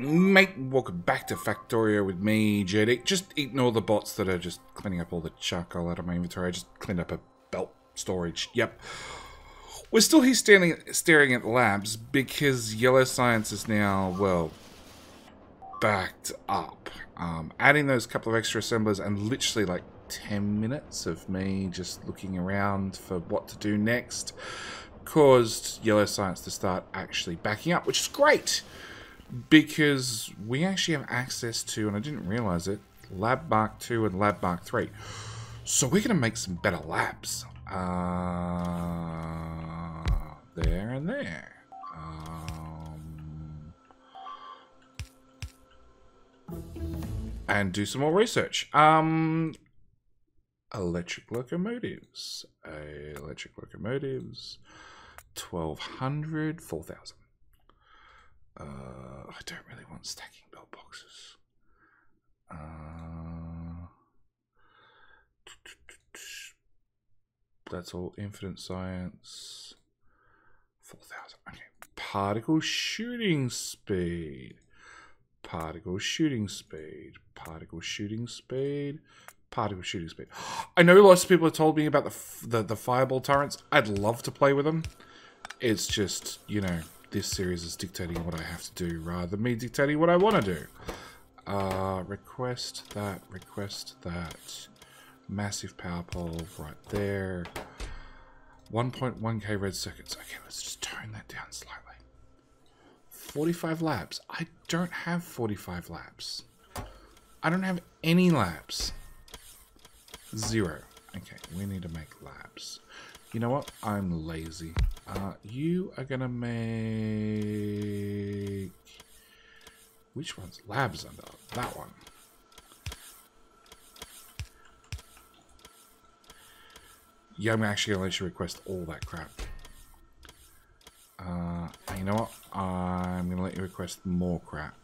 mate, welcome back to Factorio with me, JD. Just ignore the bots that are just cleaning up all the charcoal out of my inventory. I just cleaned up a belt storage. Yep. We're still here staring at labs because Yellow Science is now, well, backed up. Adding those couple of extra assemblers and literally like 10 minutes of me just looking around for what to do next caused Yellow Science to start actually backing up, which is great because we actually have access to, and I didn't realize it, Lab Mark 2 and Lab Mark 3. So we're going to make some better labs. There and there. And do some more research. Electric locomotives. Electric locomotives. 1200, 4000. I don't really want stacking belt boxes. That's all infinite science. 4000. Okay. Particle shooting speed. Particle shooting speed. Particle shooting speed. Particle shooting speed. I know lots of people have told me about the fireball turrets. I'd love to play with them. It's just, you know, this series is dictating what I have to do rather than me dictating what I want to do. Request that. Request that. Massive power pole right there. 1.1k red circuits. Okay, let's just tone that down slightly. 45 labs. I don't have 45 labs. I don't have any labs. 0. Okay, we need to make labs. You know what? I'm lazy. You are gonna make... Which one's labs under? That one. Yeah, I'm actually going to let you request all that crap. You know what? I'm going to let you request more crap.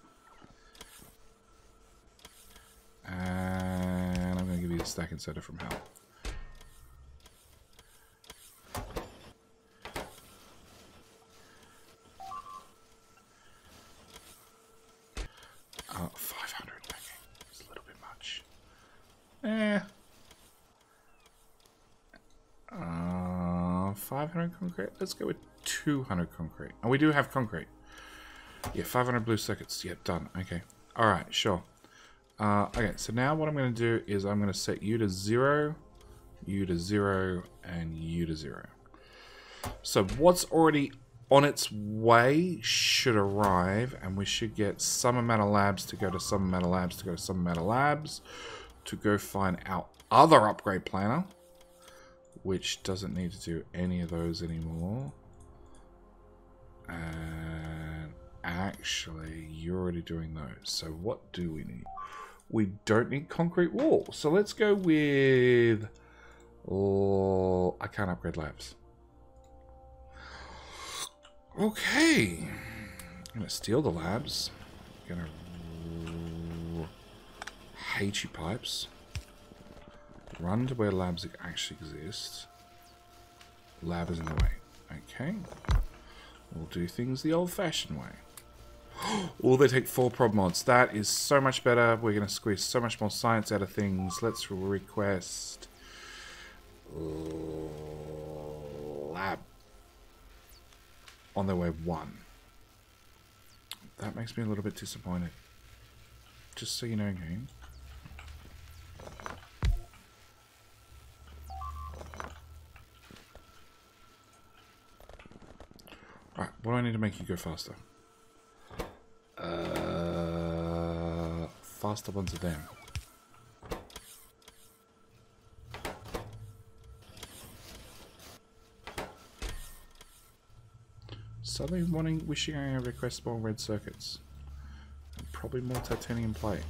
And I'm going to give you a stack inserter from hell. Concrete. Let's go with 200 concrete. And we do have concrete. Yeah, 500 blue circuits. Yep, done. Okay. All right, sure. Okay, so now what I'm going to do is I'm going to set you to 0, you to 0, and you to 0. So what's already on its way should arrive, and we should get some amount of labs to go to some amount of labs to go to some amount of labs to go find our other upgrade planner, which doesn't need to do any of those anymore. And actually, you're already doing those. So what do we need? We don't need concrete wall. So let's go with... Oh, I can't upgrade labs. Okay. I'm going to steal the labs. I'm going to... hate you pipes. Run to where labs actually exist. Lab is in the way. Okay. We'll do things the old-fashioned way. Oh, they take 4 prob mods. That is so much better. We're going to squeeze so much more science out of things. Let's request... lab. On their way 1. That makes me a little bit disappointed. Just so you know, game. Alright, what do I need to make you go faster? Faster ones are them. Suddenly wishing I request more red circuits. And probably more titanium plate.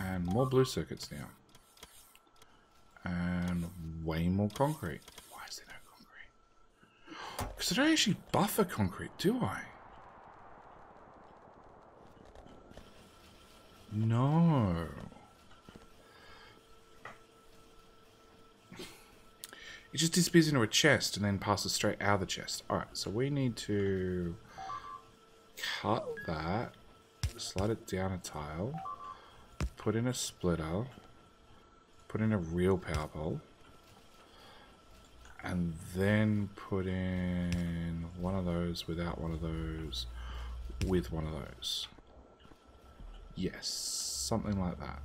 And more blue circuits now. And way more concrete. Why is there no concrete? Because I don't actually buffer concrete, do I? No. It just disappears into a chest and then passes straight out of the chest. Alright, so we need to cut that, slide it down a tile, put in a splitter, put in a real power pole, and then put in one of those without one of those with one of those. Yes, something like that.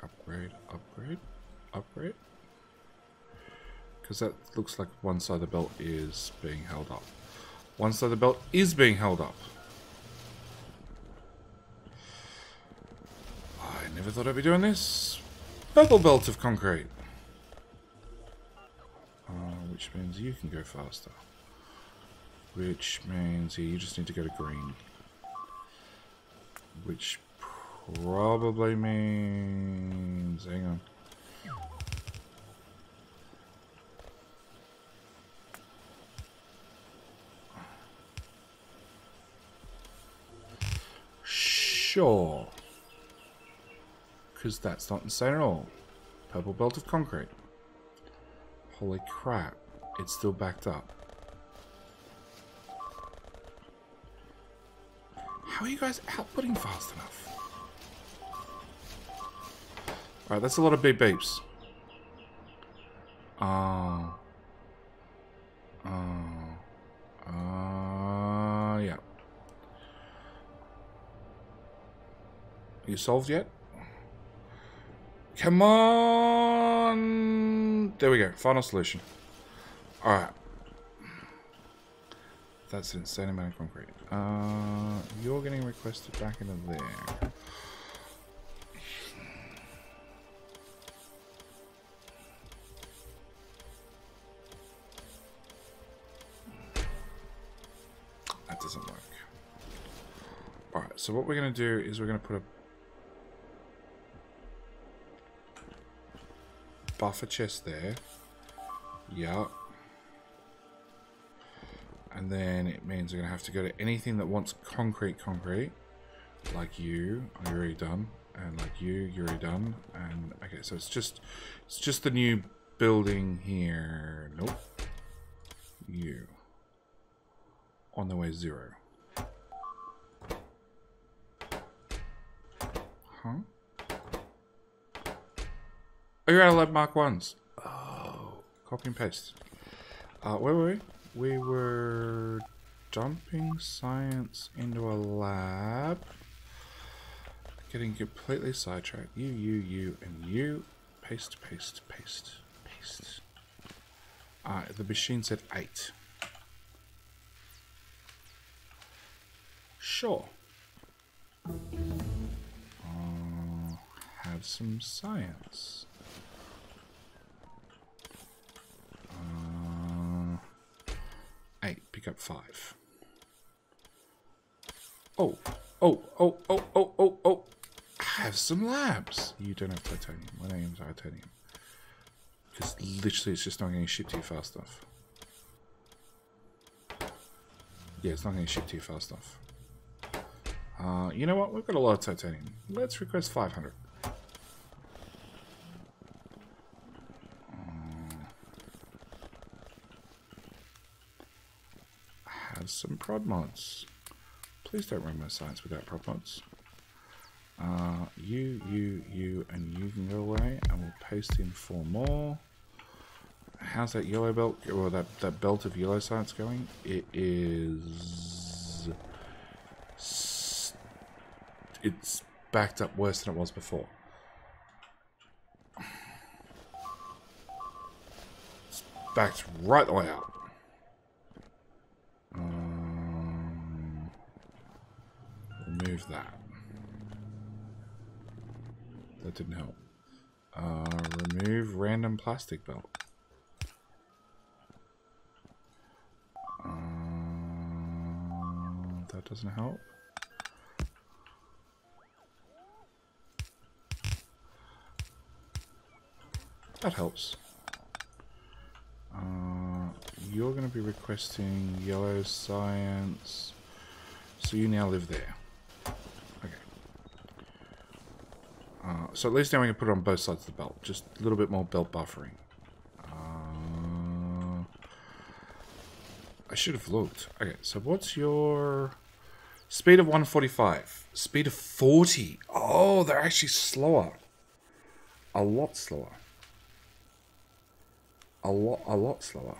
Upgrade, upgrade, upgrade. Because that looks like one side of the belt is being held up. One side of the belt is being held up. I never thought I'd be doing this. Purple belt of concrete. Which means you can go faster. Which means yeah, you just need to go to green. Which probably means... hang on. Sure. Because that's not insane at all. Purple belt of concrete. Holy crap. It's still backed up. How are you guys outputting fast enough? Alright, that's a lot of beep beeps. Yeah. Are you solved yet? Come on! There we go. Final solution. Alright. That's an insane amount of concrete. You're getting requested back into there. Doesn't work. Alright, so what we're going to do is we're going to put a buffer chest there. Yeah. And then it means we're going to have to go to anything that wants concrete. Like you, you're already done. And like you, you're already done. And okay, so it's just the new building here. Nope. You. On the way 0. Huh? Oh, you're out of Lab Mark 1s. Oh, copy and paste. Where were we? We were dumping science into a lab. Getting completely sidetracked. You, you, you, and you. Paste, paste, paste, paste. The machine said 8. Sure. Have some science. Eight. Pick up 5. Oh. Have some labs. You don't have titanium. My name's titanium. Because literally it's just not getting shipped to you fast enough. Yeah, it's not getting shipped to you fast enough. You know what? We've got a lot of titanium. Let's request 500. Have some prod mods. Please don't run my science without prod mods. You, you, you, and you can go away. And we'll paste in 4 more. How's that yellow belt, or that belt of yellow science going? It is... it's backed up worse than it was before. It's backed right the way out. Remove that. That didn't help. Remove random plastic belt. That doesn't help. That helps. You're going to be requesting yellow science. So you now live there. Okay. So at least now we can put it on both sides of the belt. Just a little bit more belt buffering. I should have looked. Okay, so what's your... Speed of 145. Speed of 40. Oh, they're actually slower. A lot slower. A lot slower.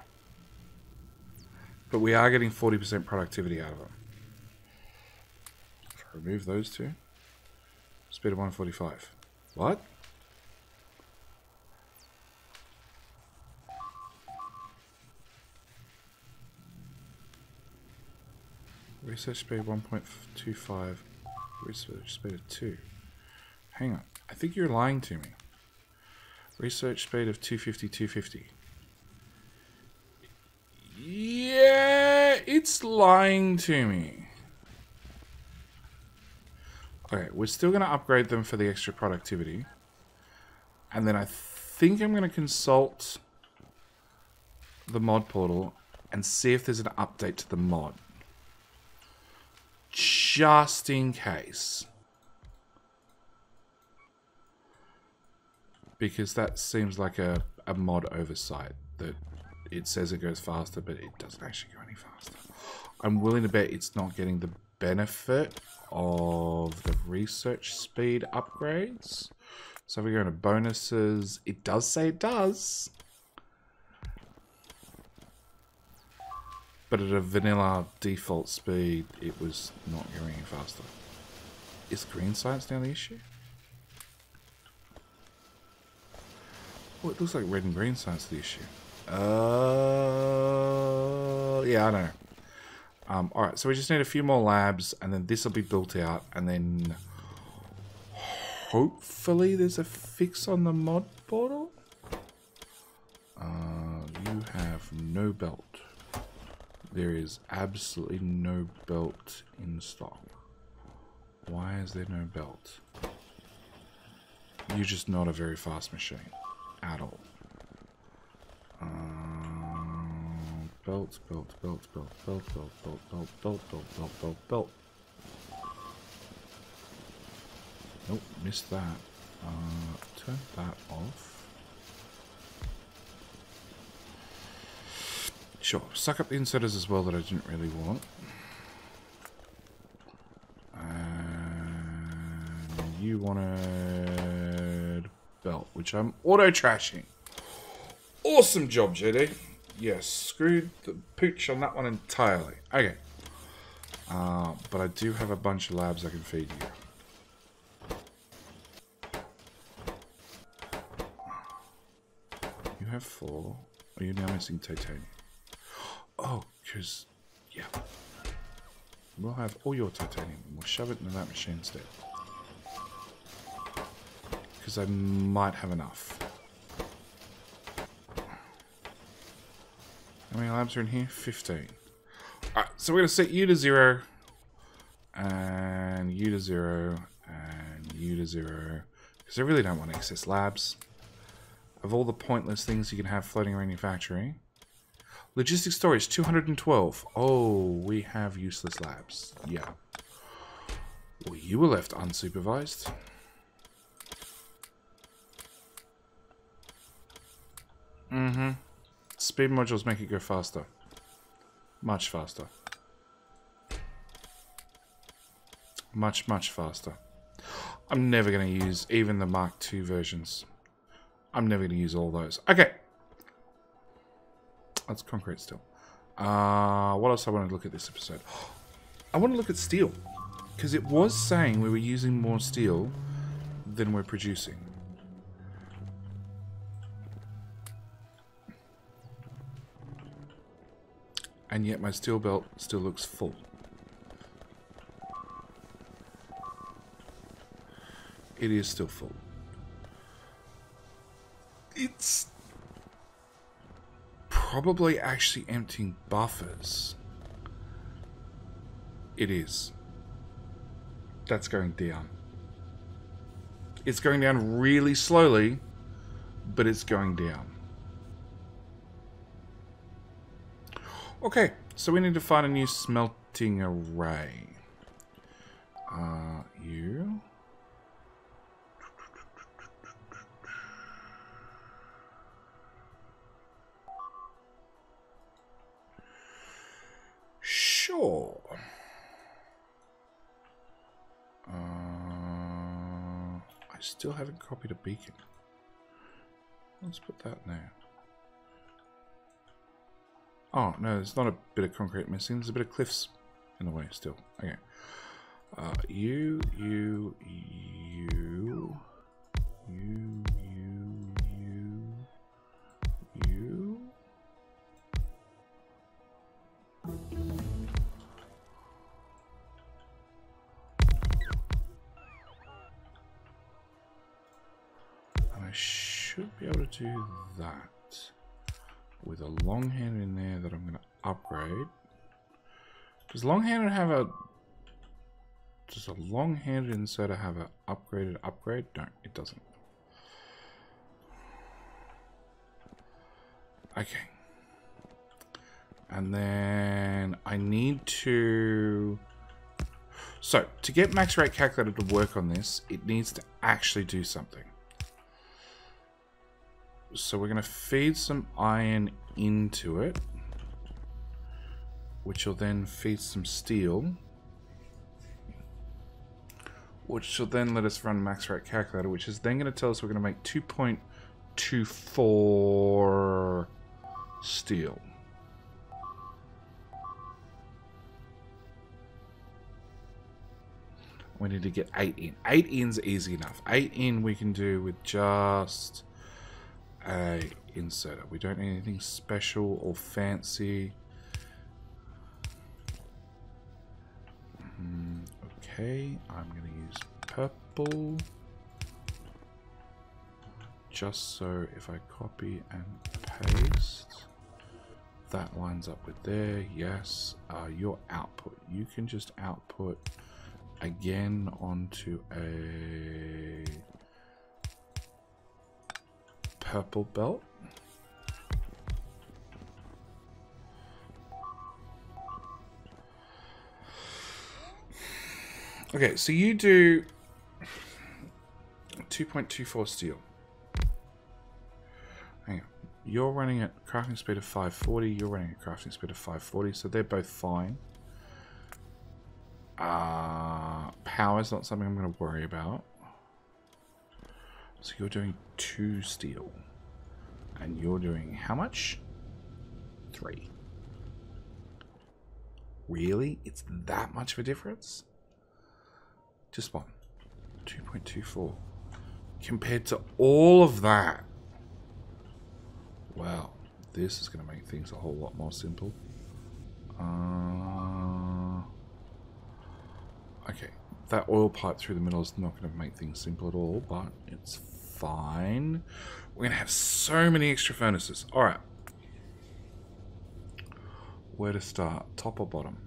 But we are getting 40% productivity out of them. Remove those two. Speed of 145. What? Research speed 1.25. Research speed of 2. Hang on. I think you're lying to me. Research speed of 250, 250. Yeah, it's lying to me. Okay, we're still going to upgrade them for the extra productivity. And then I think I'm going to consult the mod portal and see if there's an update to the mod. Just in case. Because that seems like a mod oversight. That it says it goes faster, but it doesn't actually go any faster. I'm willing to bet it's not getting the benefit of the research speed upgrades. So if we go into bonuses, it does say it does. But at a vanilla default speed, it was not going any faster. Is green science now the issue? Oh, it looks like red and green science is the issue. Yeah, I know. Alright, so we just need a few more labs, and then this will be built out, and then hopefully there's a fix on the mod portal. You have no belt. There is absolutely no belt in stock. Why is there no belt? You're just not a very fast machine. At all. Belt, belt, belt, belt, belt, belt, belt, belt, belt, belt, belt, belt, belt. Nope, missed that. Turn that off. Sure, suck up the inserters as well that I didn't really want. And you wanted belt, which I'm auto-trashing. Awesome job, JD. Yes, screwed the pooch on that one entirely. Okay. But I do have a bunch of labs I can feed you. You have 4. Are you now missing titanium? Oh, because, yeah. We'll have all your titanium. We'll shove it into that machine instead. Because I might have enough. How many labs are in here? 15. Alright, so we're going to set you to 0. And you to 0. And you to 0. Because I really don't want excess labs. Of all the pointless things you can have floating around your factory... Logistics storage, 212. Oh, we have useless labs. Yeah. Well, you were left unsupervised. Mm-hmm. Speed modules make it go faster. Much faster. Much, much faster. I'm never going to use even the Mark II versions. I'm never going to use all those. Okay. That's concrete still. What else I want to look at this episode? I want to look at steel. Because it was saying we were using more steel than we're producing. And yet my steel belt still looks full. It is still full. It's... probably actually emptying buffers. It is. That's going down. It's going down really slowly, but it's going down. Okay, so we need to find a new smelting array. you. Sure. I still haven't copied a beacon. Let's put that now. Oh, no, there's not a bit of concrete missing. There's a bit of cliffs in the way still. Okay. You. And I should be able to do that with a longhand in there that I'm going to upgrade. Does longhand have a... Does a long-handed inserter have an upgraded upgrade? No, it doesn't. Okay. And then I need to... So, to get Max Rate Calculator to work on this, it needs to actually do something. So we're going to feed some iron into it, which will then feed some steel, which will then let us run Max Rate Calculator, which is then going to tell us we're going to make 2.24 steel. We need to get 8 in. 8 in's easy enough. 8 in we can do with just a inserter. We don't need anything special or fancy. Okay, I'm going to use purple, just so if I copy and paste, that lines up with there. Yes, your output. You can just output again onto a purple belt. Okay, so you do 2.24 steel. Hang on. You're running at crafting speed of 540. You're running at crafting speed of 540. So they're both fine. Power's not something I'm going to worry about. So you're doing 2 steel. And you're doing how much? 3. Really? It's that much of a difference? Just one. 2.24. Compared to all of that. Wow. This is going to make things a whole lot more simple. Okay. That oil pipe through the middle is not going to make things simple at all, but it's fine. We're going to have so many extra furnaces. Alright. Where to start? Top or bottom?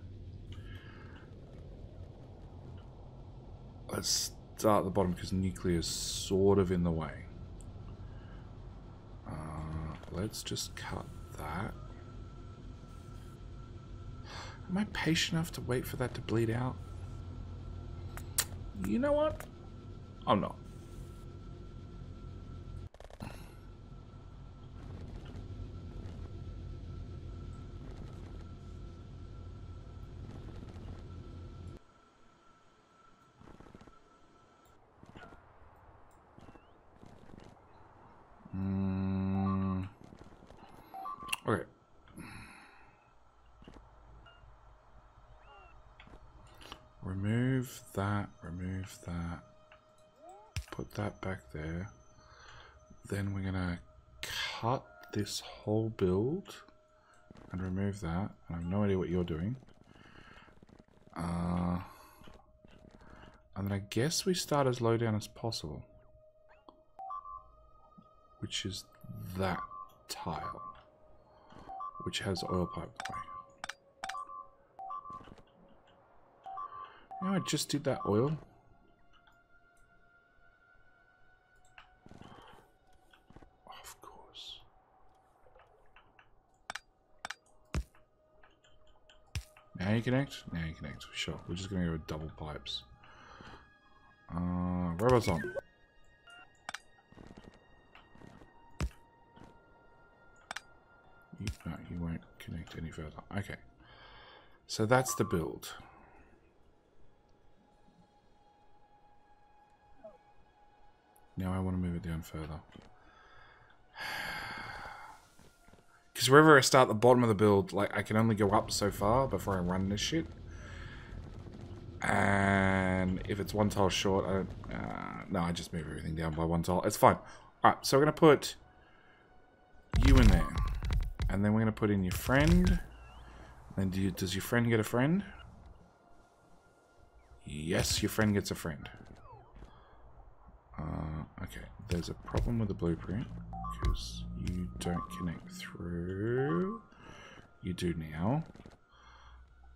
Let's start at the bottom because nuclear is sort of in the way. Let's just cut that. Am I patient enough to wait for that to bleed out? You know what? I'm not. Okay. Remove that, remove that. Put that back there. Then we're gonna cut this whole build and remove that. I have no idea what you're doing. And then I guess we start as low down as possible. Which is that tile. Which has oil pipe. You know, I just did that oil. Of course. Now you connect? Now you connect. Sure. We're just going to go with double pipes. Where was I? You won't connect any further. Okay. So that's the build. Now I want to move it down further. Because wherever I start at the bottom of the build, like, I can only go up so far before I run this shit. And if it's one tile short, I don't... no, I just move everything down by one tile. It's fine. Alright, so we're going to put you in there. And then we're going to put in your friend. Then does your friend get a friend? Yes, your friend gets a friend. Okay, there's a problem with the blueprint, because you don't connect through. You do now.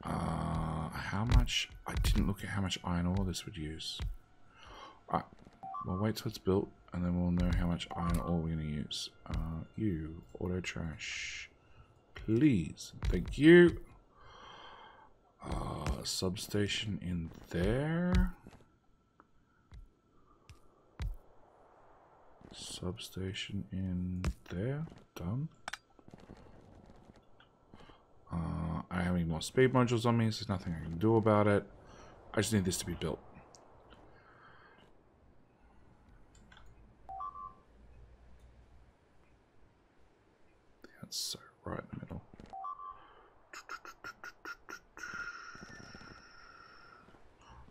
How much? I didn't look at how much iron ore this would use. Alright, we'll wait till it's built, and then we'll know how much iron ore we're going to use. You, auto trash. Please, thank you. Substation in there. Substation in there. Done. I don't have any more speed modules on me, so there's nothing I can do about it. I just need this to be built. That's so right in the middle.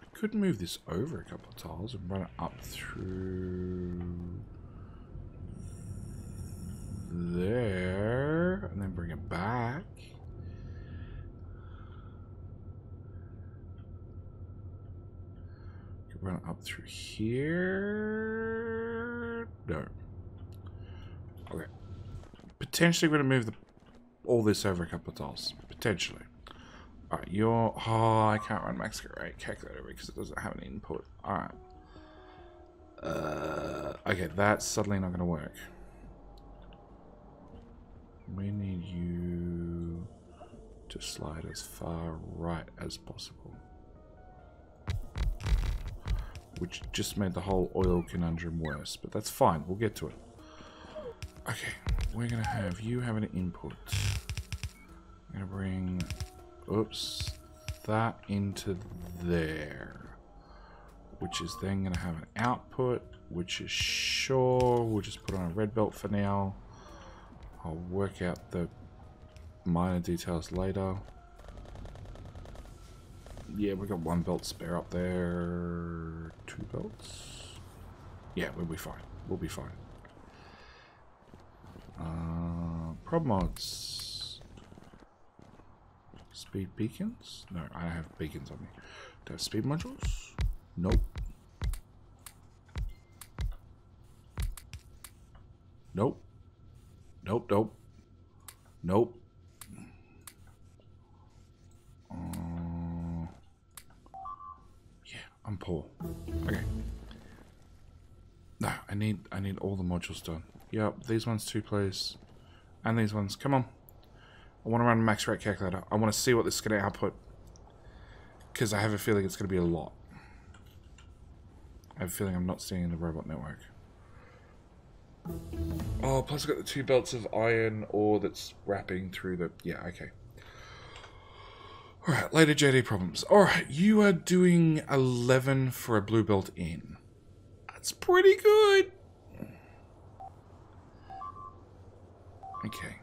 I could move this over a couple of tiles and run it up through... there, and then bring it back. Could run up through here. No. Okay. Potentially going to move all this over a couple of tiles. Potentially. Alright, you're... oh, I can't run Max Rate Calculator because it doesn't have an input. Alright. Okay, that's suddenly not going to work. We need you to slide as far right as possible. Which just made the whole oil conundrum worse, but that's fine. We'll get to it. Okay, we're going to have you have an input. I'm going to bring, oops, that into there. Which is then going to have an output, which is sure. We'll just put on a red belt for now. I'll work out the minor details later. Yeah, we got one belt spare up there. Two belts. Yeah, we'll be fine. We'll be fine. Prob mods. Speed beacons? No, I don't have beacons on me. Do I have speed modules? Nope. Nope. Nope, nope, nope. Yeah, I'm poor. Okay. No, I need all the modules done. Yep, these ones too, please, and these ones. Come on. I want to run Max Rate Calculator. I want to see what this is going to output, because I have a feeling it's going to be a lot. I have a feeling I'm not seeing the robot network. Oh, plus I got the two belts of iron ore that's wrapping through the... yeah, okay. Alright, later JD problems. Alright, you are doing 11 for a blue belt in. That's pretty good! Okay.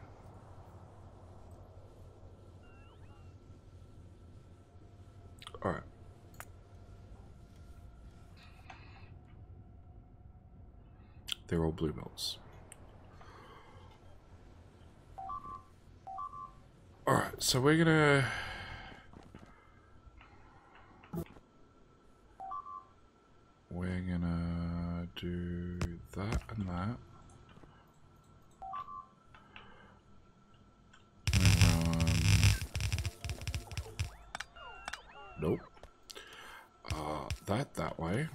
Alright. They're all blue belts. Alright, so we're gonna... we're gonna do that and that. Nope. That way.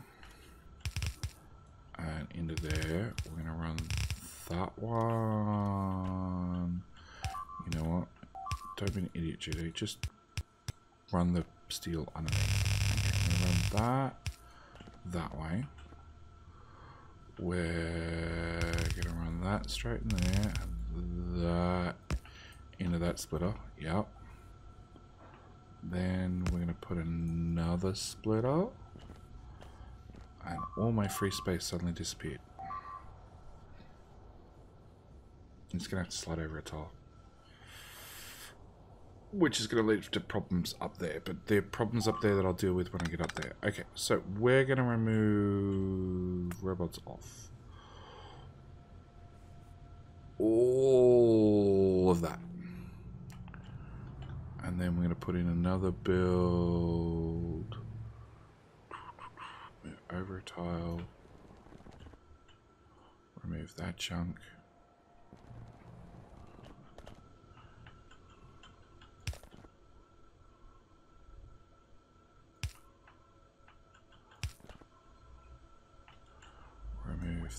And into there, we're gonna run that one. You know what? Don't be an idiot, Judy. Just run the steel underneath. Okay, I'm gonna run that. that way. We're going to run that straight in there, that into that splitter, yep. Then we're going to put another splitter, and all my free space suddenly disappeared. It's going to have to slide over a tile, which is going to lead to problems up there, but there are problems up there that I'll deal with when I get up there. Okay, so we're going to remove robots off. All of that. And then we're going to put in another build. Move over a tile. Remove that chunk.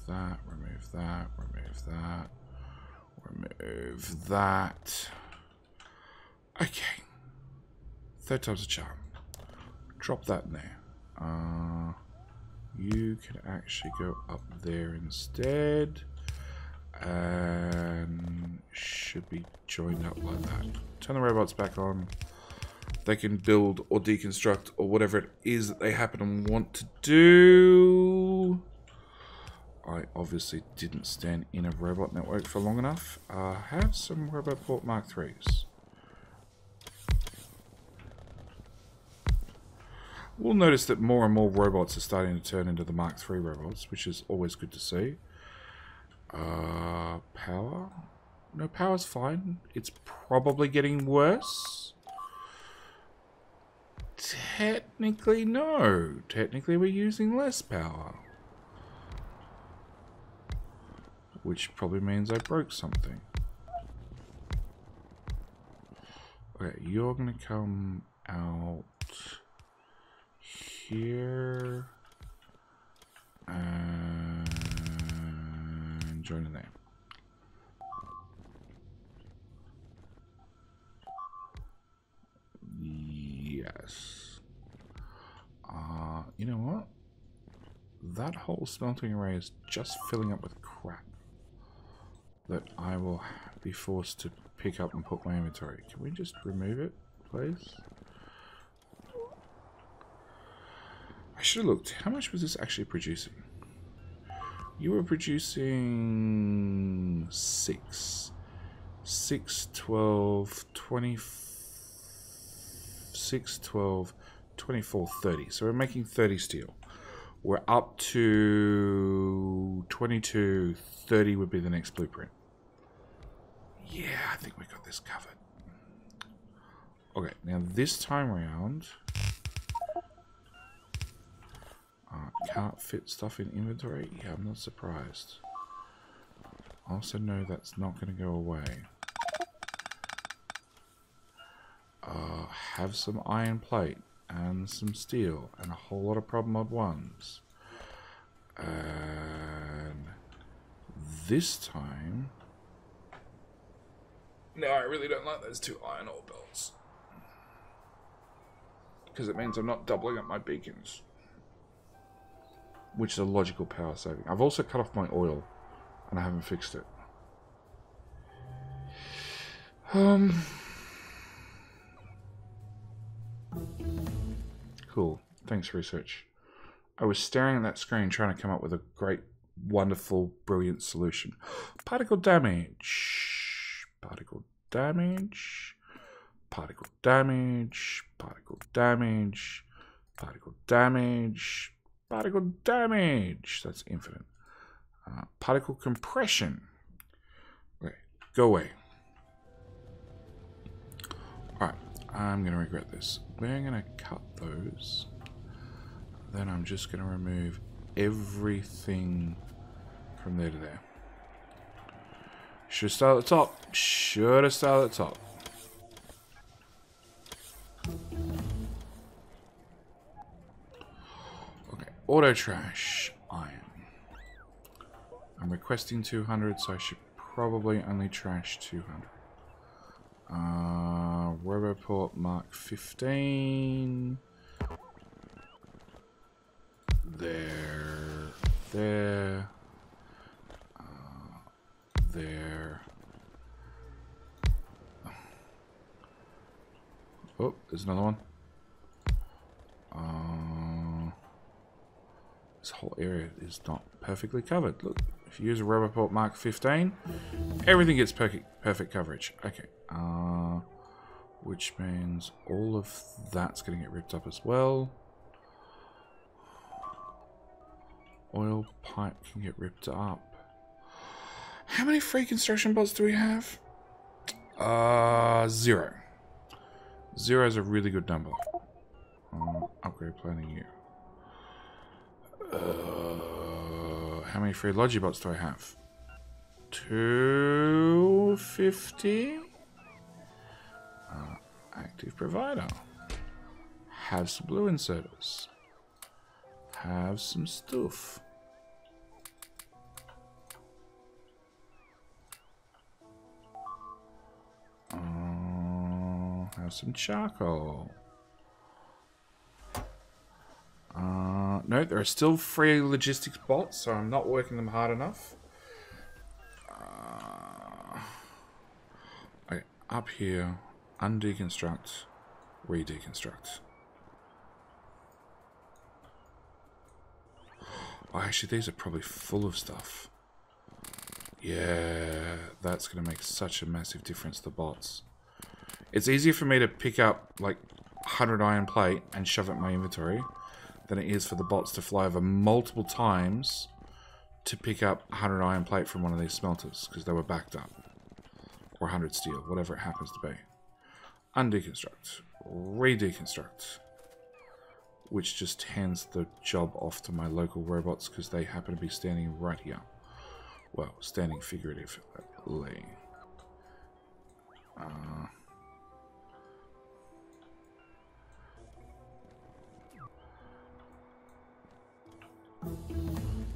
That, remove that, remove that, remove that. Okay. Third time's a charm. Drop that in there. You can actually go up there instead. And should be joined up like that. Turn the robots back on. They can build or deconstruct or whatever it is that they happen and want to do. I obviously didn't stand in a robot network for long enough. Have some Roboport Mark 3s. We'll notice that more and more robots are starting to turn into the Mark 3 robots, which is always good to see. Power? No, power's fine. It's probably getting worse. Technically, no. Technically, we're using less power. Which probably means I broke something. Okay, you're gonna come out here and join in there. Yes. You know what? That whole smelting array is just filling up with crap that I will be forced to pick up and put my inventory. Can we just remove it, please? I should have looked. How much was this actually producing? You were producing 6. 6, 12, 20... 6, 12, 24, 30. So we're making 30 steel. We're up to 22, 30 would be the next blueprint. Yeah, I think we got this covered. Okay, now this time around, can't fit stuff in inventory? Yeah, I'm not surprised. I also know that's not going to go away. Have some iron plate. And some steel, and a whole lot of problem mod ones. And this time... No, I really don't like those 2 iron ore belts. Because it means I'm not doubling up my beacons. Which is a logical power saving. I've also cut off my oil, and I haven't fixed it. Cool. Thanks, research. I was staring at that screen trying to come up with a great, wonderful, brilliant solution. Particle damage. Particle damage. Particle damage. Particle damage. Particle damage. Particle damage. That's infinite. Particle compression. Okay, go away. Alright, I'm going to regret this. We're going to cut those. Then I'm just going to remove everything from there to there. Should have started at the top. Should have started at the top. Okay. Auto trash. Iron. I'm requesting 200, so I should probably only trash 200. Roboport Mark 15. there. Oh, there's another one. This whole area is not perfectly covered. Look, if you use a Roboport Mark 15, everything gets perfect coverage. Okay, which means all of that's going to get ripped up as well. Oil pipe can get ripped up. How many free construction bots do we have? 0. 0 is a really good number. Upgrade planning here. How many free Logibots do I have? 250. Active provider. Have some blue inserters. Have some stuff. Have some charcoal. No, there are still free logistics bots, so I'm not working them hard enough. Okay, up here, undeconstruct, redeconstruct. Oh, actually, these are probably full of stuff. Yeah, that's going to make such a massive difference to the bots. It's easier for me to pick up, like, 100 iron plate and shove it in my inventory than it is for the bots to fly over multiple times to pick up 100 iron plate from one of these smelters, because they were backed up. Or 100 steel, whatever it happens to be. Undeconstruct. Redeconstruct. Which just hands the job off to my local robots, because they happen to be standing right here. Well, standing figuratively.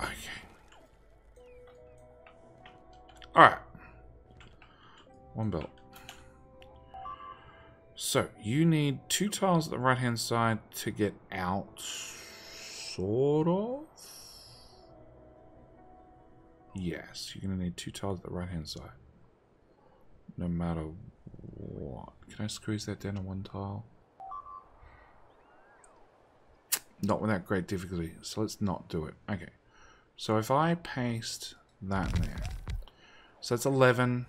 Okay. Alright. One belt. So, you need 2 tiles at the right-hand side to get out. Sort of? Yes, you're going to need 2 tiles at the right-hand side. No matter what. Can I squeeze that down to 1 tile? Not without great difficulty, so let's not do it. Okay, so if I paste that in there, so that's 11,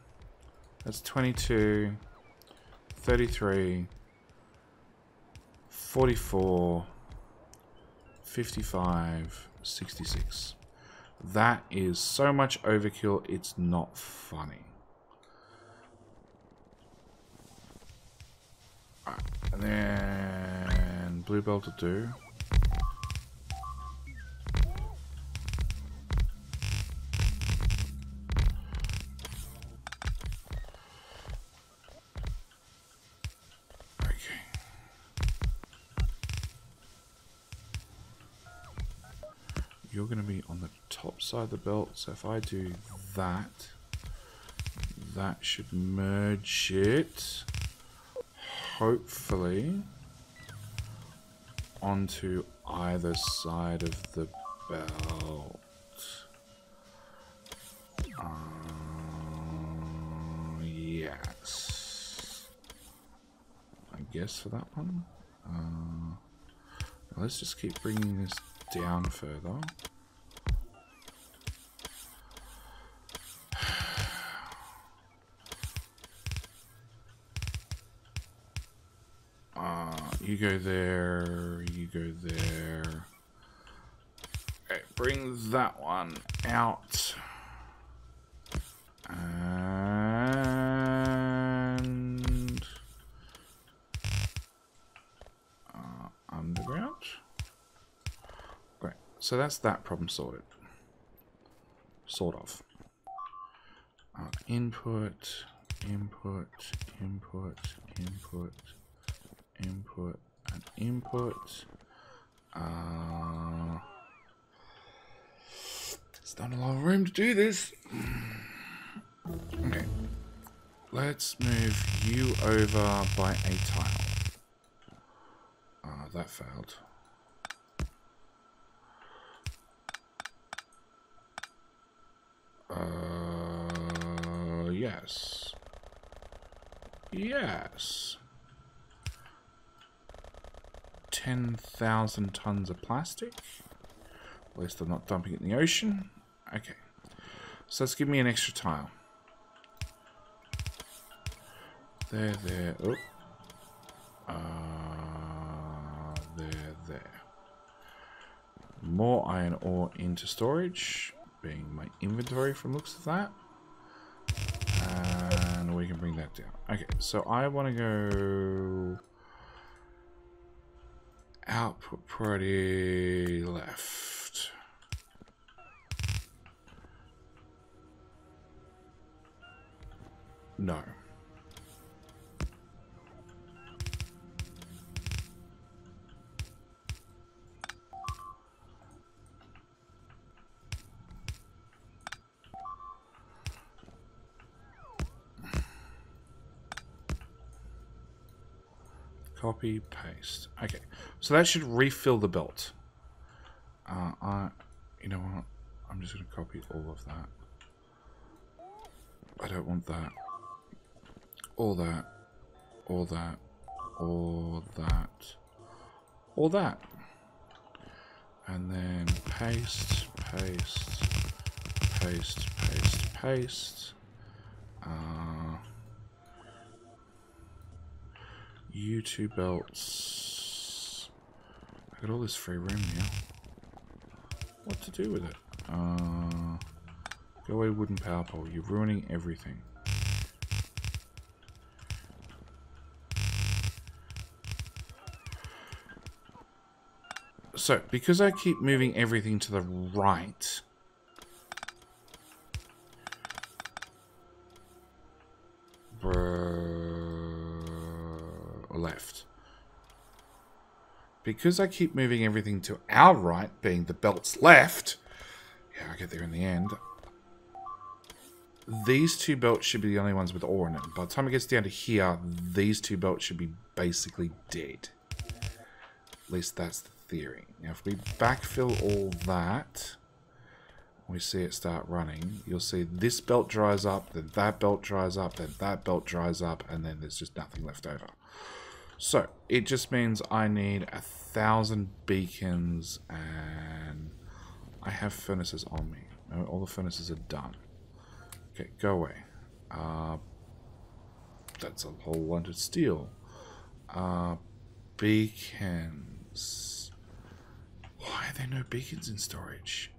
that's 22, 33, 44, 55, 66. That is so much overkill, it's not funny. All right, and then blue belt will do. You're going to be on the top side of the belt, so if I do that, that should merge it, hopefully, onto either side of the belt. Yes. I guess for that one. Let's just keep bringing this down further. You go there, you go there. Okay, bring that one out. And underground. Great. So that's that problem sorted. Sort of. Input, input, input, input. Input and input. There's not a lot of room to do this. Okay. Let's move you over by a tile. That failed. Yes. Yes. 10,000 tons of plastic. At least I'm not dumping it in the ocean. Okay. So let's give me an extra tile. There, there. Oh. There, there. More iron ore into storage, being my inventory from looks of that. And we can bring that down. Okay, so I want to go output priority left. No. Copy, paste. Okay, so that should refill the belt. You know what? I'm just going to copy all of that. I don't want that. All that. All that. All that. All that. And then paste, paste, paste, paste, paste. U2 belts. I got all this free room now. What to do with it? Go away, wooden power pole. You're ruining everything. So, because I keep moving everything to the right, because I keep moving everything to our right, being the belt's left, yeah, I'll get there in the end. These two belts should be the only ones with ore in it. By the time it gets down to here, these two belts should be basically dead. At least that's the theory. Now, if we backfill all that, we see it start running. You'll see this belt dries up, then that belt dries up, then that belt dries up, and then there's just nothing left over. So, it just means I need 1,000 beacons, and I have furnaces on me. All the furnaces are done. Okay, go away. That's a whole bunch of steel. Beacons. Why are there no beacons in storage?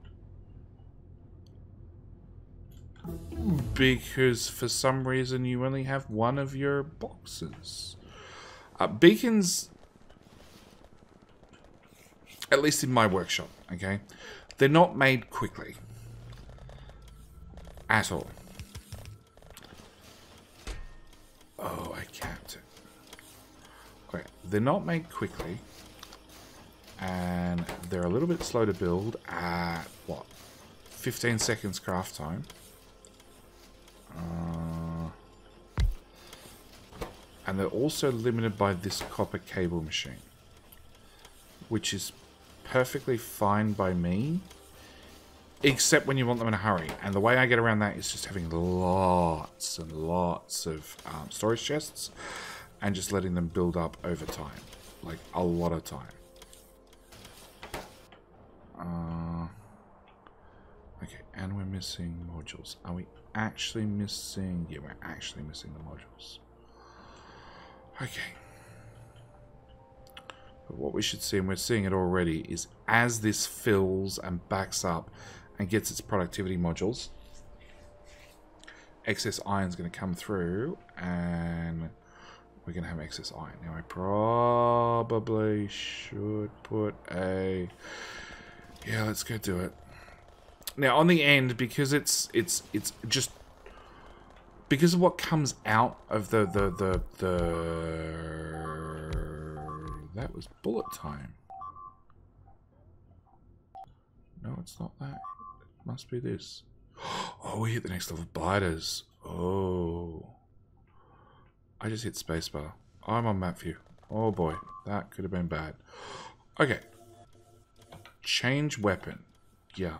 Because for some reason you only have one of your boxes. Beacons, at least in my workshop, okay, they're not made quickly at all. Oh, I capped it. Okay, they're not made quickly, and they're a little bit slow to build at, what, 15 seconds craft time. And they're also limited by this copper cable machine, which is perfectly fine by me, except when you want them in a hurry. And the way I get around that is just having lots and lots of storage chests and just letting them build up over time, like a lot of time. Okay, and we're missing modules. Are we actually missing? Yeah, we're actually missing the modules. Okay, but what we should see, and we're seeing it already, is as this fills and backs up and gets its productivity modules, excess iron's going to come through, and we're going to have excess iron. Now I probably should put a, yeah, let's go do it. Now on the end, because it's just, because of what comes out of that was bullet time. No, it's not that. It must be this. Oh, we hit the next level of biters. Oh. I just hit spacebar. I'm on map view. Oh boy, that could have been bad. Okay. Change weapon. Yeah.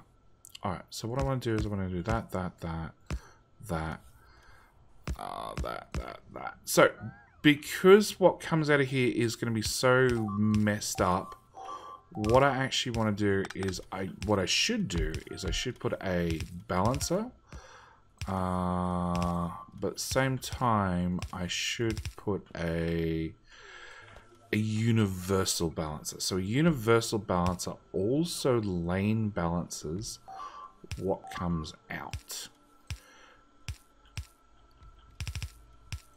Alright, so what I want to do is I want to do that, that, that, that, that, that, that. So, because what comes out of here is going to be so messed up, what I actually want to do is, I should put a balancer. But same time, I should put a universal balancer. So a universal balancer also lane balances what comes out.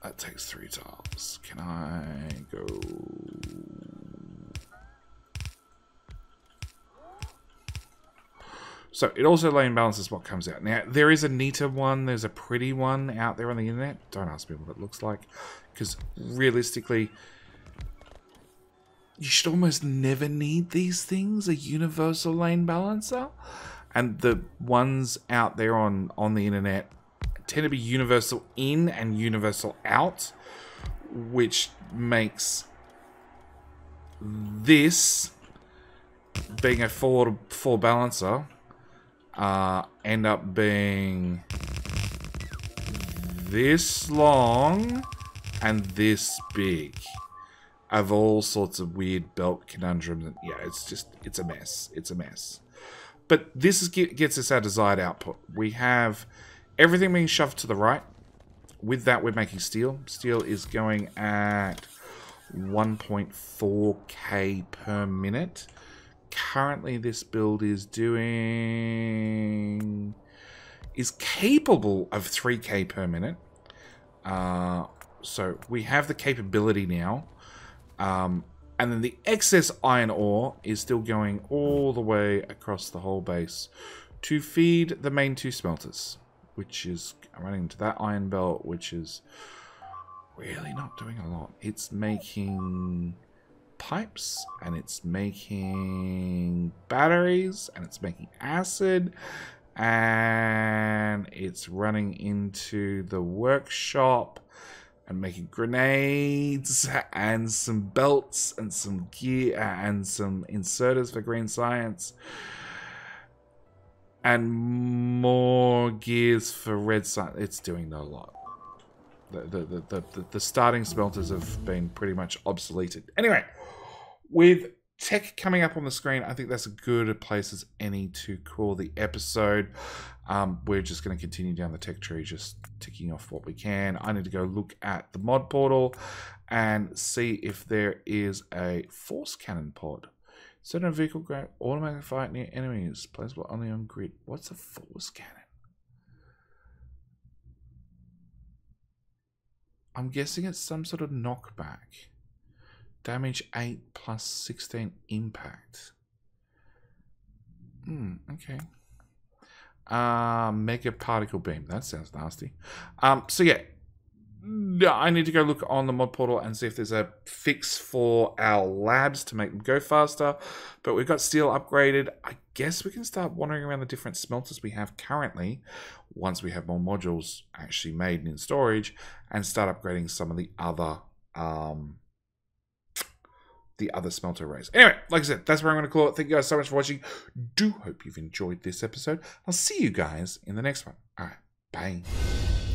That takes 3 tiles. Can I go? So it also lane balances what comes out. Now, there is a neater one. There's a pretty one out there on the internet. Don't ask me what it looks like, because realistically, you should almost never need these things, a universal lane balancer. And the ones out there on the internet tend to be universal in and universal out, which makes this, being a 4-4 balancer, end up being this long and this big. I've all sorts of weird belt conundrums, and yeah, it's a mess. It's a mess. But this is, gets us our desired output. We have everything being shoved to the right. With that, we're making steel. Steel is going at 1.4k per minute. Currently, this build is capable of 3k per minute. So we have the capability now, and then the excess iron ore is still going all the way across the whole base to feed the main 2 smelters, which is, I'm running into that iron belt, which is really not doing a lot. It's making pipes, and it's making batteries, and it's making acid, and it's running into the workshop and making grenades and some belts and some gear and some inserters for green science and more gears for red science. It's doing a lot. The starting smelters have been pretty much obsoleted. Anyway, with tech coming up on the screen, I think that's a good place as any to call the episode. We're just going to continue down the tech tree, just ticking off what we can. I need to go look at the mod portal and see if there is a force cannon pod. Set on a vehicle, grab automatic fire near enemies. Placeable only on grid. What's a force cannon? I'm guessing it's some sort of knockback. Damage 8 plus 16 impact. Okay. Mega particle beam. That sounds nasty. So yeah, I need to go look on the mod portal and see if there's a fix for our labs to make them go faster. But we've got steel upgraded. I guess we can start wandering around the different smelters we have currently once we have more modules actually made and in storage, and start upgrading some of the other smelter race. Anyway, like I said, that's where I'm going to call it. Thank you guys so much for watching. Do hope you've enjoyed this episode. I'll see you guys in the next one. All right, bye.